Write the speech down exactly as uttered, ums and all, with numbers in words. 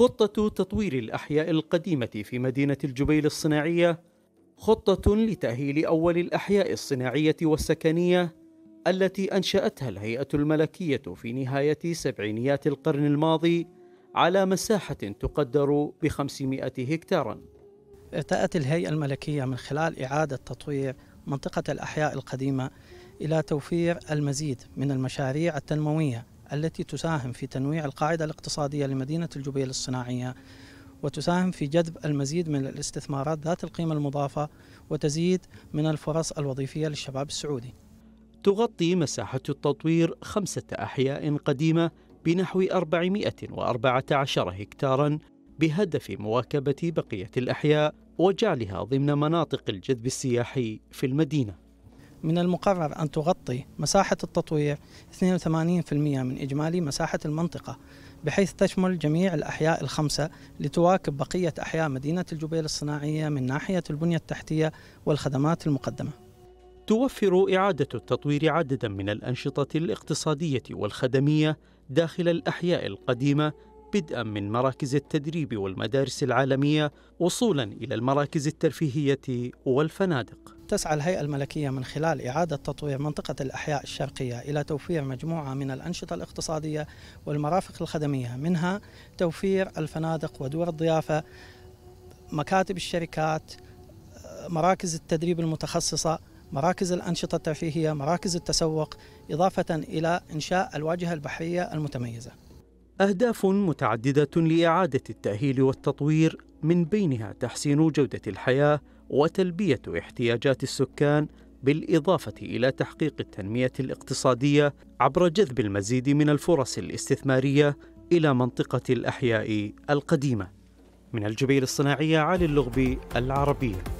خطة تطوير الأحياء القديمة في مدينة الجبيل الصناعية خطة لتأهيل أول الأحياء الصناعية والسكنية التي أنشأتها الهيئة الملكية في نهاية سبعينيات القرن الماضي على مساحة تقدر بخمسمائة هكتاراً. ارتأت الهيئة الملكية من خلال إعادة تطوير منطقة الأحياء القديمة إلى توفير المزيد من المشاريع التنموية التي تساهم في تنويع القاعدة الاقتصادية لمدينة الجبيل الصناعية، وتساهم في جذب المزيد من الاستثمارات ذات القيمة المضافة، وتزيد من الفرص الوظيفية للشباب السعودي. تغطي مساحة التطوير خمسة أحياء قديمة بنحو أربعمائة وأربعة عشر هكتاراً بهدف مواكبة بقية الأحياء وجعلها ضمن مناطق الجذب السياحي في المدينة. من المقرر أن تغطي مساحة التطوير اثنين وثمانين بالمئة من إجمالي مساحة المنطقة، بحيث تشمل جميع الأحياء الخمسة لتواكب بقية أحياء مدينة الجبيل الصناعية من ناحية البنية التحتية والخدمات المقدمة. توفر إعادة التطوير عدداً من الأنشطة الاقتصادية والخدمية داخل الأحياء القديمة، بدءاً من مراكز التدريب والمدارس العالمية وصولاً إلى المراكز الترفيهية والفنادق. تسعى الهيئة الملكية من خلال إعادة تطوير منطقة الأحياء الشرقية إلى توفير مجموعة من الأنشطة الاقتصادية والمرافق الخدمية، منها توفير الفنادق ودور الضيافة، مكاتب الشركات، مراكز التدريب المتخصصة، مراكز الأنشطة الترفيهية، مراكز التسوق، إضافة إلى إنشاء الواجهة البحرية المتميزة. أهداف متعددة لإعادة التأهيل والتطوير، من بينها تحسين جودة الحياة وتلبية احتياجات السكان، بالإضافة إلى تحقيق التنمية الاقتصادية عبر جذب المزيد من الفرص الاستثمارية إلى منطقة الأحياء القديمة. من الجبيل الصناعية، علي اللغبي، العربية.